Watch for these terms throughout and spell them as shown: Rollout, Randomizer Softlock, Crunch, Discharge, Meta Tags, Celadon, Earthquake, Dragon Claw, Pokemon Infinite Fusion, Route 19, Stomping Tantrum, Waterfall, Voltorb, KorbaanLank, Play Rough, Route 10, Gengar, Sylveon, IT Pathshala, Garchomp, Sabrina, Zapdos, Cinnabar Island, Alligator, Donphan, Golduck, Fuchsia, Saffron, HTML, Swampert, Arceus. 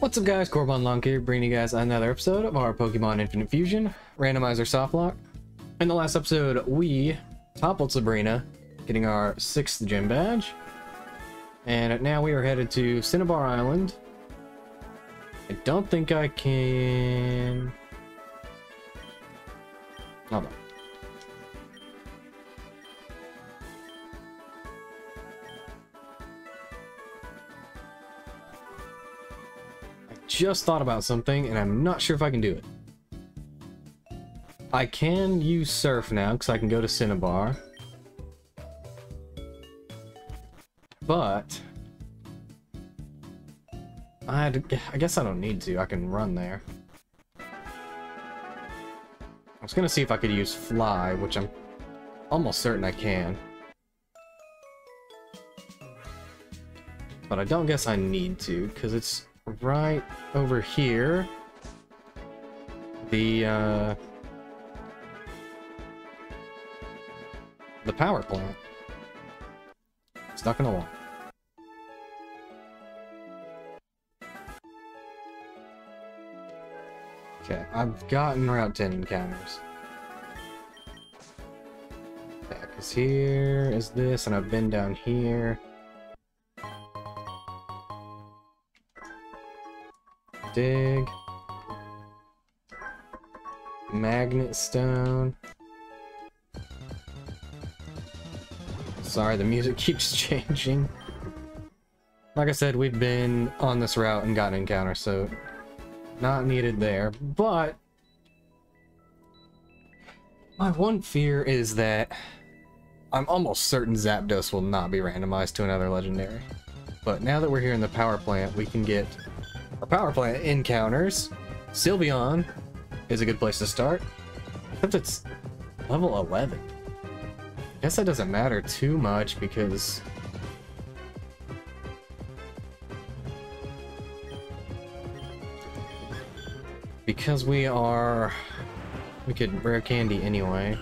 What's up guys, KorbaanLank here, bringing you guys another episode of our Pokemon Infinite Fusion, Randomizer Softlock. In the last episode, we toppled Sabrina, getting our 6th gym badge. And now we are headed to Cinnabar Island. I don't think I can... Hold on. Just thought about something and I'm not sure if I can do it. I can use surf now because I can go to Cinnabar, but I guess I don't need to. I can run there. I was gonna see if I could use fly, which I'm almost certain I can, but I don't guess I need to because it's right over here, the power plant. Stuck in a wall. Okay, I've gotten Route 10 encounters. Okay, because here is this, and I've been down here. Dig. Magnet stone. Sorry, the music keeps changing. Like I said, we've been on this route and got an encounter, so not needed there. But my one fear is that I'm almost certain Zapdos will not be randomized to another legendary. But now that we're here in the power plant, we can get our power plant encounters. Sylveon is a good place to start, except it's level 11. I guess that doesn't matter too much because we could rare candy anyway.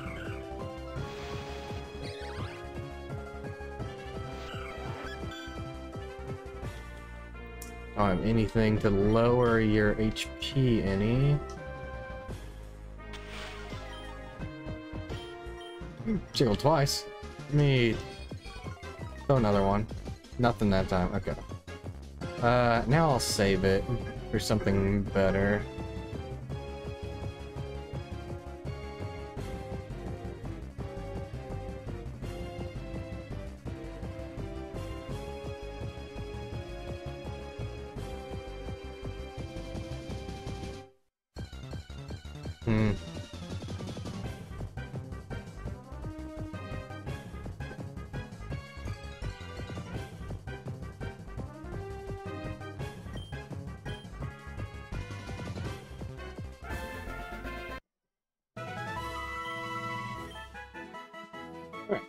Anything to lower your HP any. Jiggled twice. Let me throw another one. Nothing that time. Okay. Now I'll save it for something better.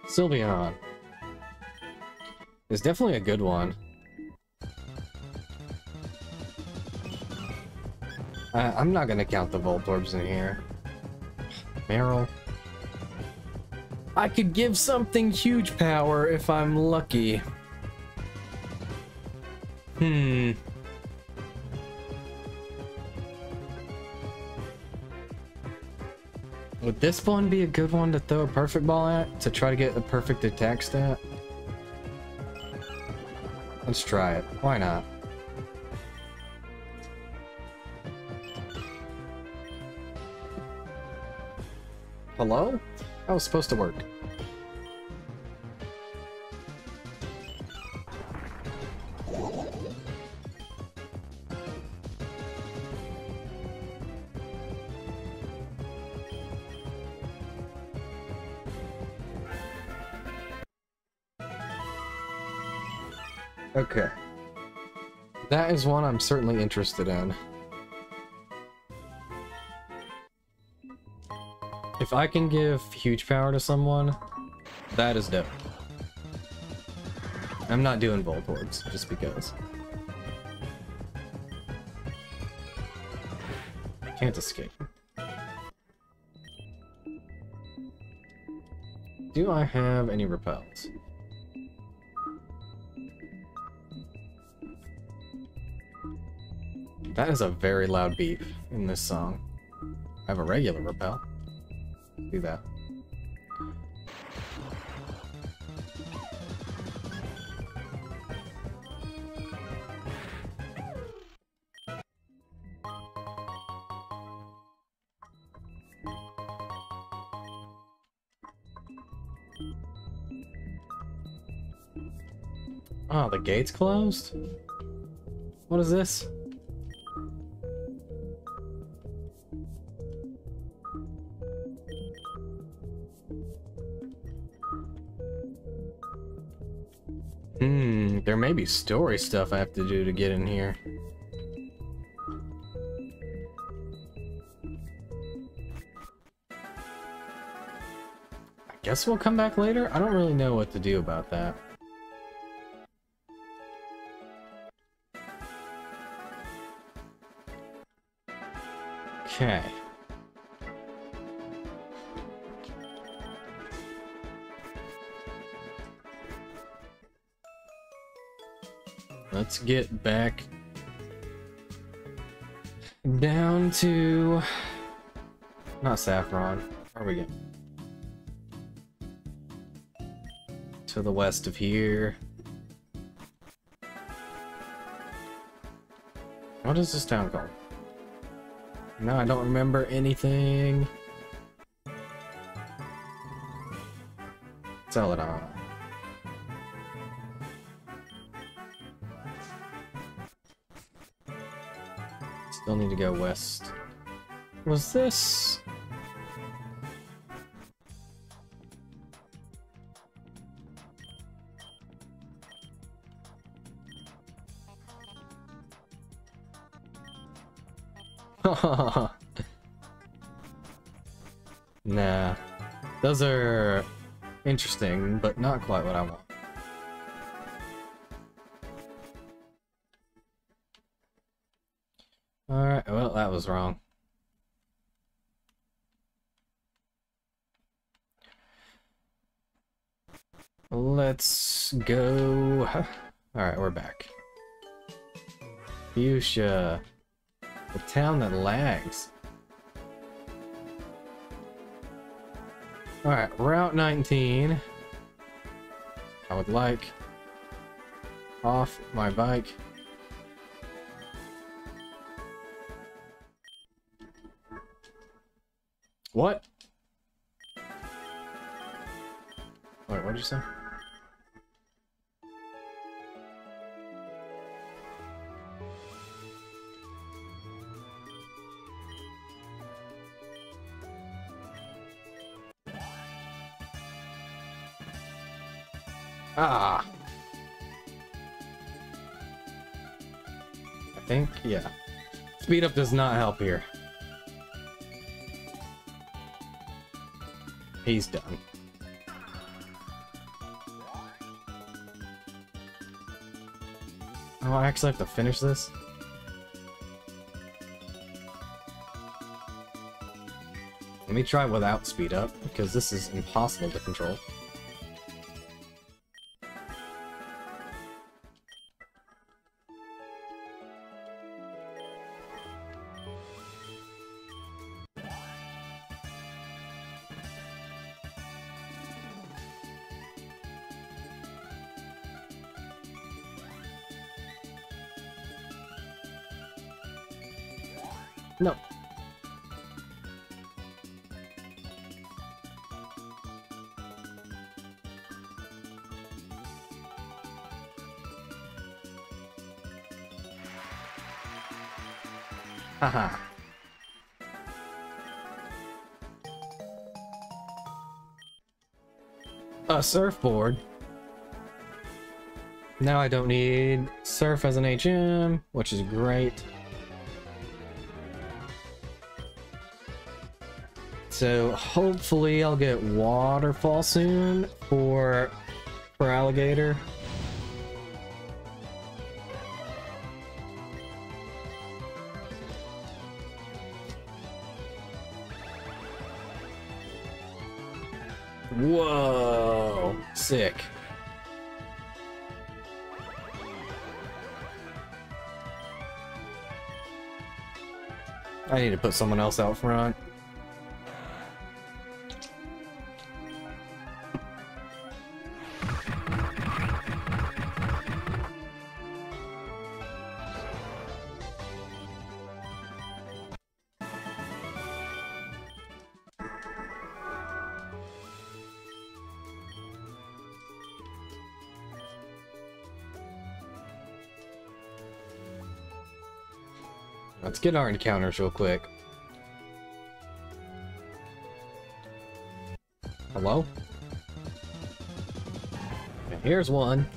Sylveon is definitely a good one. I'm not gonna count the Voltorbs in here. Meryl. I could give something huge power if I'm lucky. Would this one be a good one to throw a perfect ball at? To try to get the perfect attack stat? Let's try it. Why not? Hello? That was supposed to work. Okay, that is one I'm certainly interested in. If I can give huge power to someone, that is dope. I'm not doing Voltorbs, just because. I can't escape. Do I have any repels? That is a very loud beat in this song. I have a regular repel. Do that. Oh, the gate's closed? What is this? There may be story stuff I have to do to get in here. I guess we'll come back later? I don't really know what to do about that. Okay. Let's get back down to not Saffron. Where are we going? To the west of here. What is this town called? No, I don't remember anything. Celadon. Still need to go west. Was this? Nah, those are interesting, but not quite what I want. Alright, well, that was wrong. Let's go... Alright, we're back. Fuchsia. The town that lags. Alright, Route 19. I would like off my bike. What? Wait, what did you say? Ah! I think, yeah. Speed up does not help here. He's done. Oh, I actually have to finish this? Let me try without speed up, because this is impossible to control. No. Haha. A surfboard. Now I don't need surf as an HM, which is great. So hopefully I'll get Waterfall soon for Alligator. Whoa, sick. I need to put someone else out front. Let's get our encounters real quick. Hello? And here's one.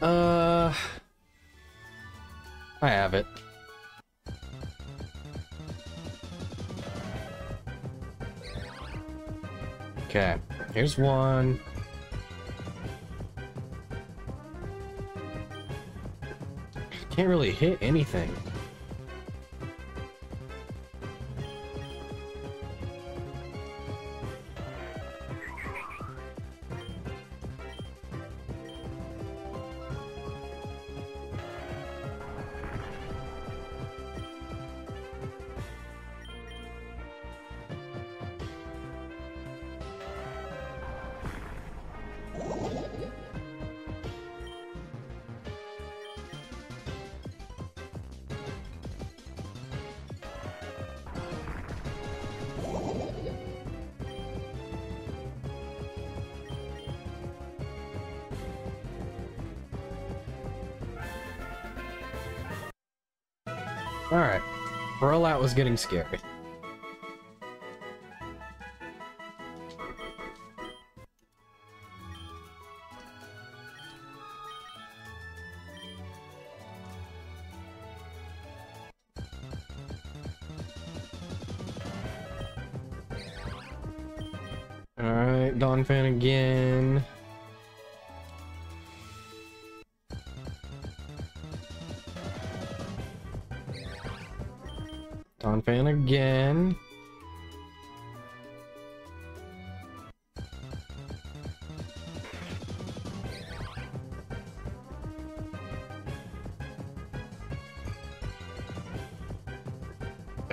I have it. Okay, here's one. Can't really hit anything. Alright, Rollout was getting scary. Alright, Donphan again. Fan again.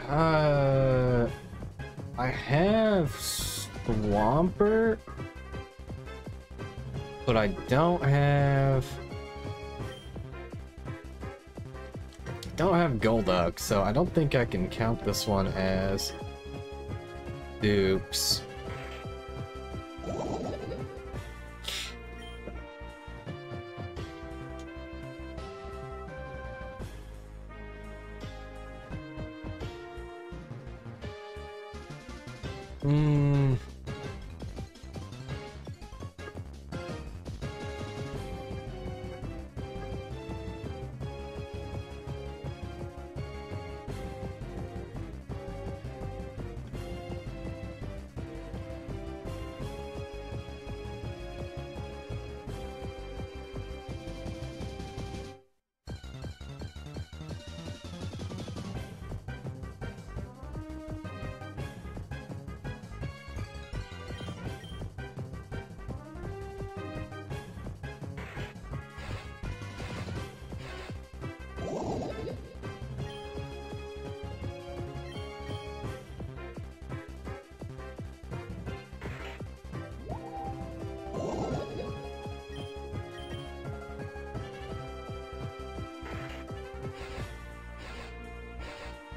I have Swampert, but I don't have Golduck, so I don't think I can count this one as dupes.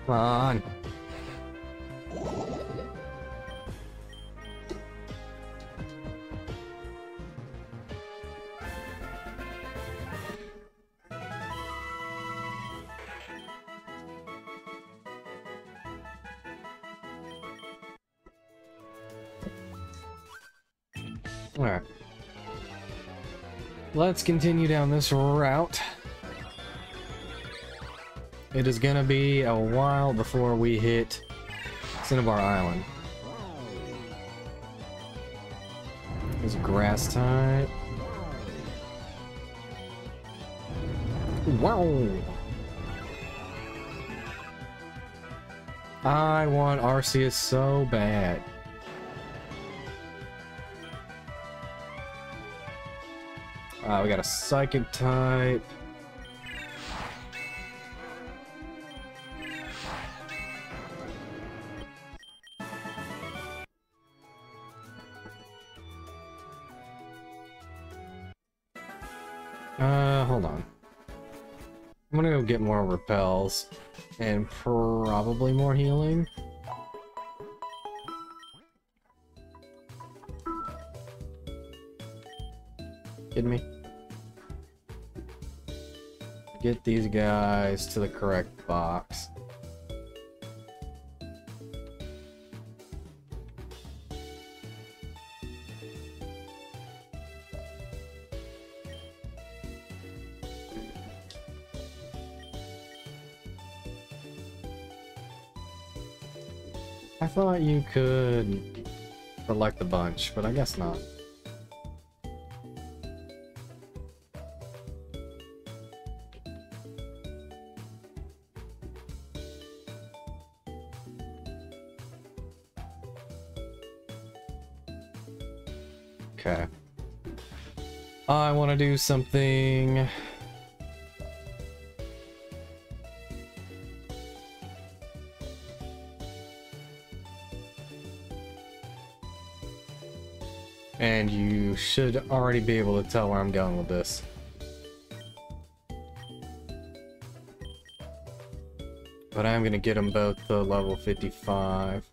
Come on. All right. Let's continue down this route. It is gonna be a while before we hit Cinnabar Island. There's a grass type. Wow! I want Arceus so bad. We got a psychic type. Hold on. I'm gonna go get more repels and probably more healing. Kidding me? Get these guys to the correct box. I thought you could select a bunch, but I guess not. Okay. I want to do something. And you should already be able to tell where I'm going with this. But I'm going to get them both to level 55.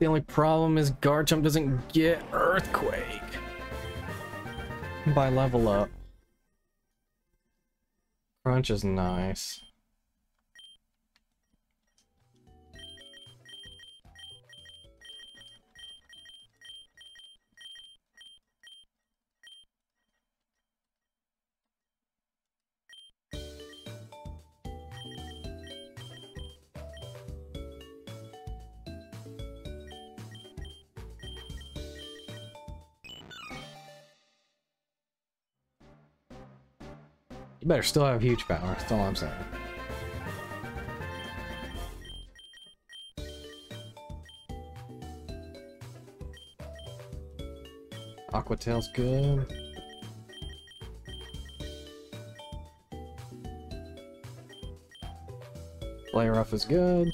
The only problem is Garchomp doesn't get Earthquake by level up. Crunch is nice. Better still have huge power, that's all I'm saying. Aqua Tail's good. Play Rough is good.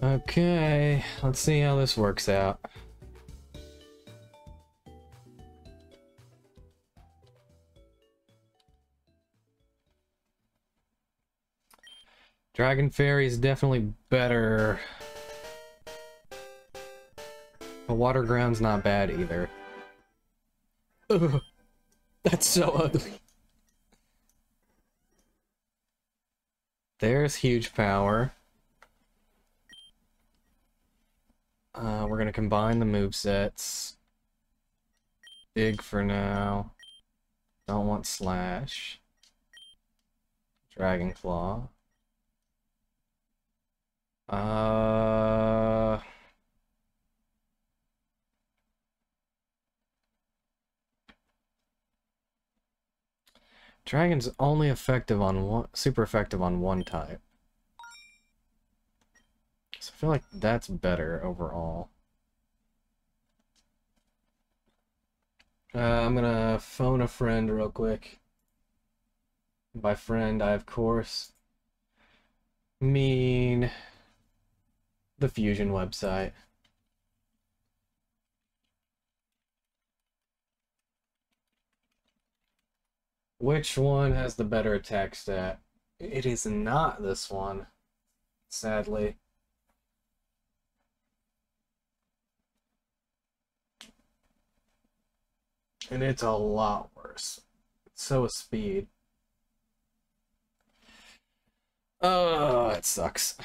Okay, let's see how this works out. Dragon Fairy is definitely better. The Water Ground's not bad either. Ugh, that's so ugly. There's huge power. We're going to combine the movesets. Dig for now. Don't want Slash. Dragon Claw. Dragon's only effective on one, super effective on one type. So I feel like that's better overall. I'm gonna phone a friend real quick. By friend, I of course mean the Fusion website. Which one has the better attack stat? It is not this one, sadly. And it's a lot worse. So is speed. Oh, it sucks.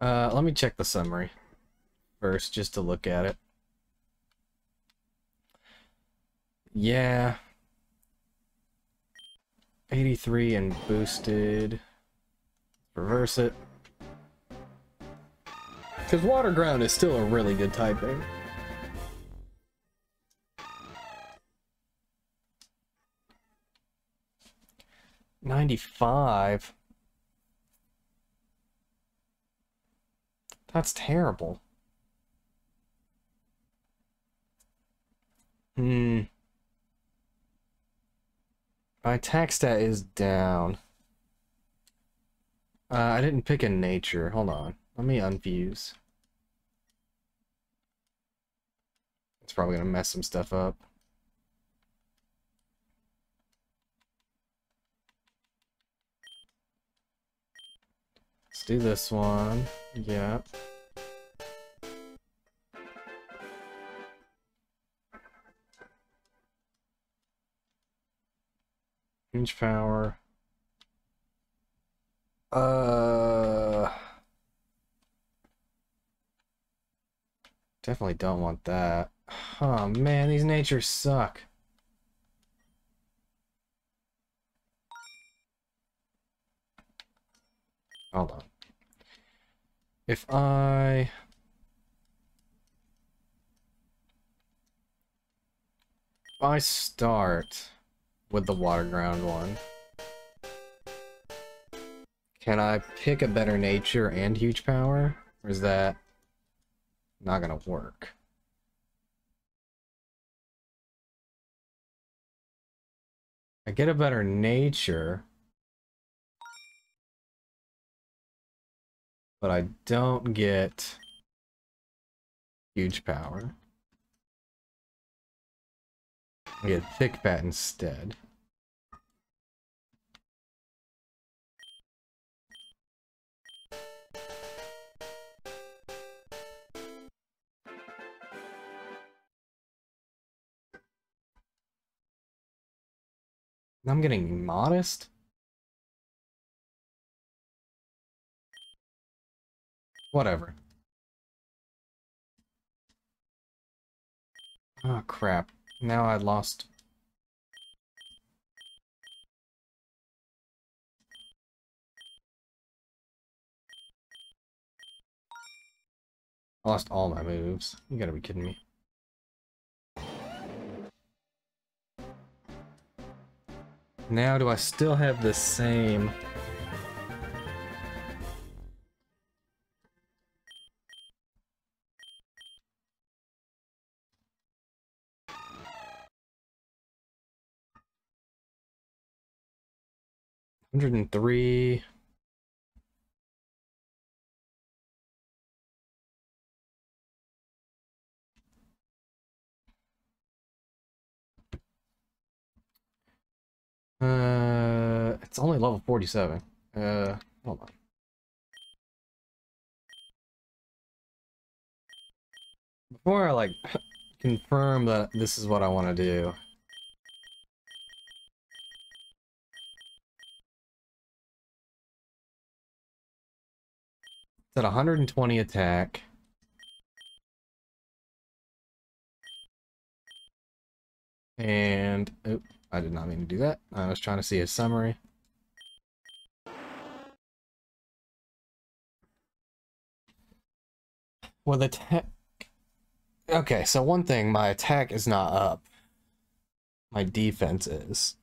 Let me check the summary first, just to look at it. Yeah. 83 and boosted. Reverse it. Because water ground is still a really good typing. .95. That's terrible. My attack stat is down. I didn't pick a nature. Hold on. Let me unfuse. It's probably going to mess some stuff up. Let's do this one. Yeah. Inch power. Definitely don't want that. Oh man, these natures suck. Hold on. If I start with the water ground one, can I pick a better nature and huge power? Or is that not gonna work? I get a better nature, but I don't get huge power. I get thick bat instead. I'm getting modest. Whatever. Oh crap. Now I lost. I lost all my moves. You gotta be kidding me. Now, do I still have the same? .103. It's only level 47. Hold on. Before I, like, confirm that this is what I want to do. It's at 120 attack. And, oops. I did not mean to do that. I was trying to see a summary. Well, the attack. Okay, so one thing, my attack is not up. My defense is.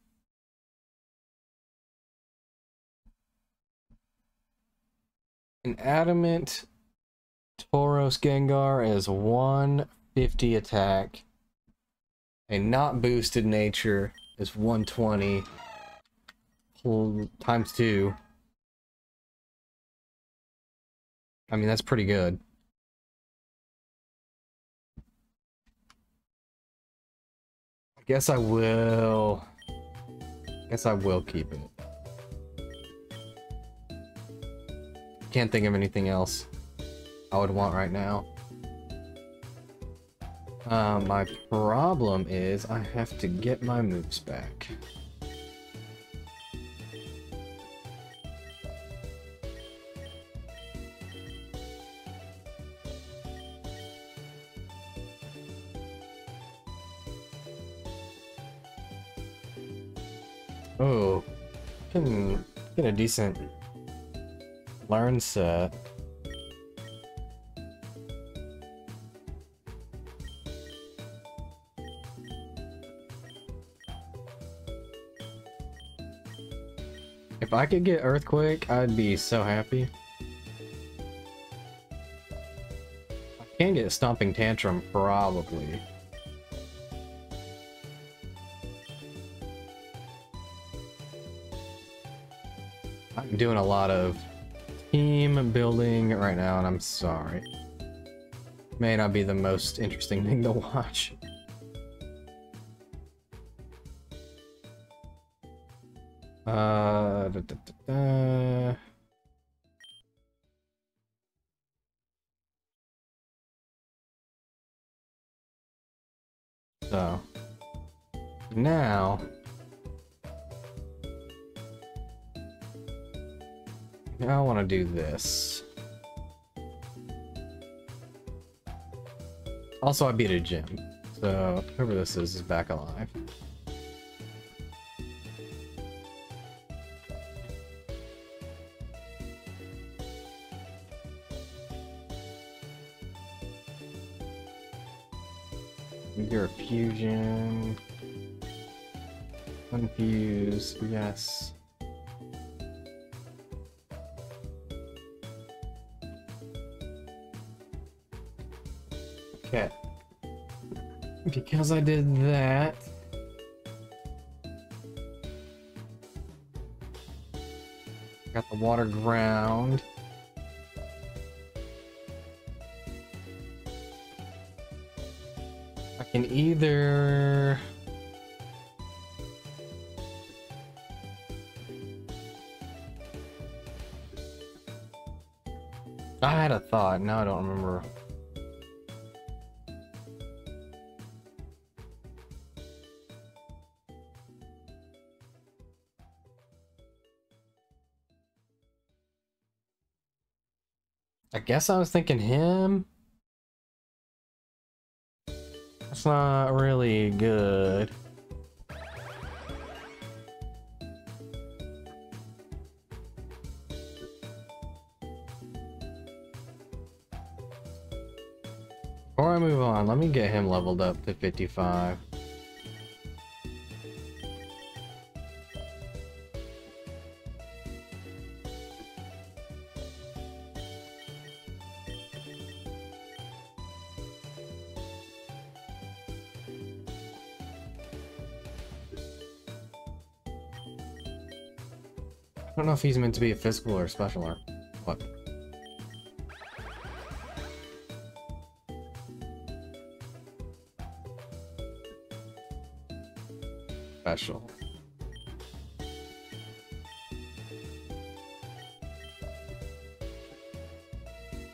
An adamant Tauros Gengar is 150 attack. A not boosted nature is 120 times 2. I mean, that's pretty good. I guess I will. I guess I will keep it. Can't think of anything else I would want right now. My problem is I have to get my moves back. Oh, can get a decent learn set. If I could get Earthquake, I'd be so happy. I can get Stomping Tantrum, probably. I'm doing a lot of team building right now, and I'm sorry. May not be the most interesting thing to watch. So now I want to do this. Also, I beat a gym, so whoever this is back alive. Your fusion, unfuse, yes. Okay, because I did that, got the water ground. Can either I had a thought, now I don't remember. I guess I was thinking him. That's not really good. Before I move on, let me get him leveled up to 55. I don't know if he's meant to be a physical or special or what. Special.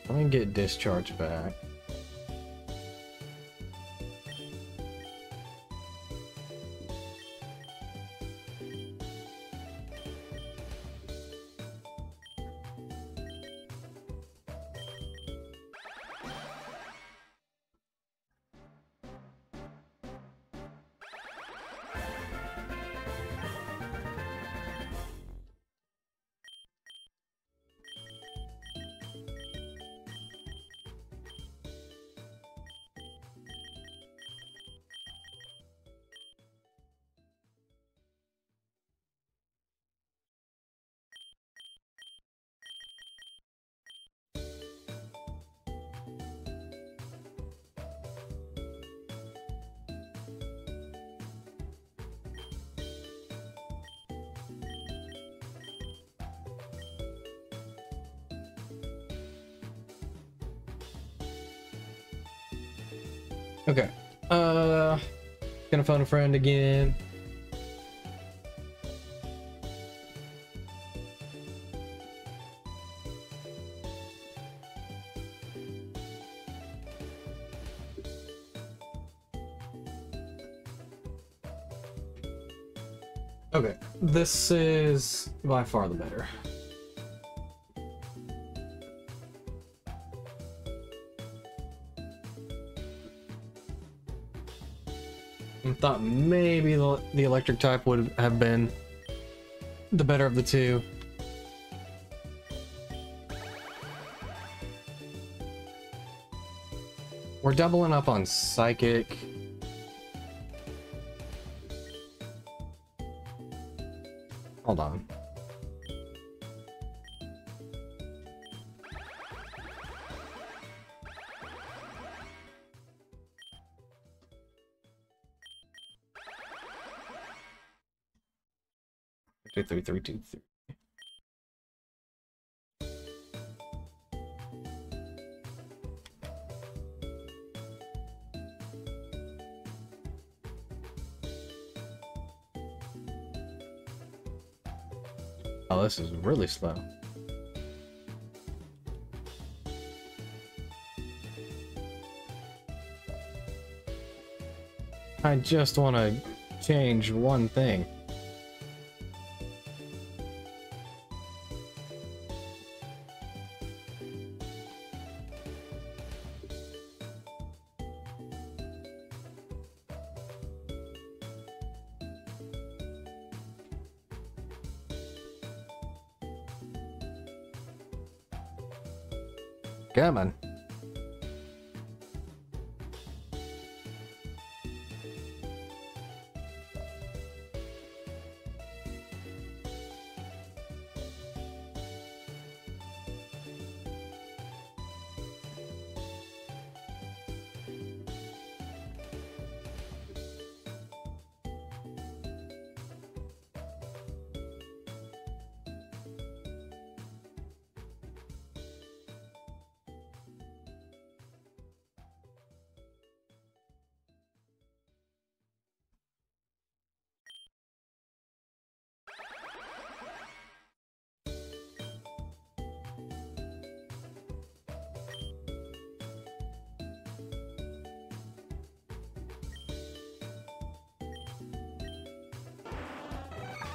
Let me get Discharge back. Okay, gonna phone a friend again. Okay, this is by far the better. I thought maybe the electric type would have been the better of the two. We're doubling up on Psychic. Hold on. Two, three. Oh, this is really slow. I just want to change one thing. Come on.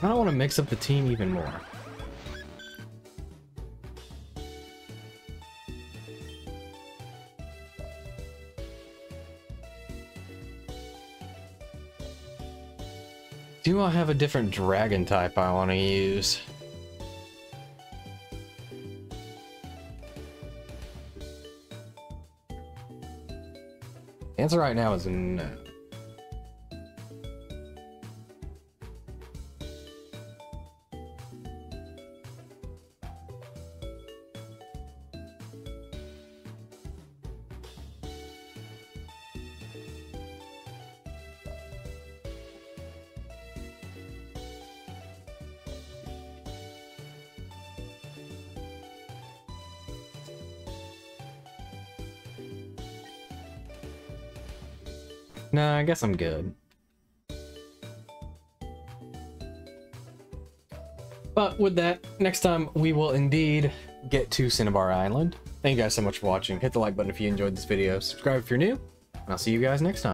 I don't want to mix up the team even more. Do I have a different dragon type I want to use? The answer right now is no. Nah, I guess I'm good. But with that, next time we will indeed get to Cinnabar Island. Thank you guys so much for watching. Hit the like button if you enjoyed this video. Subscribe if you're new. And I'll see you guys next time.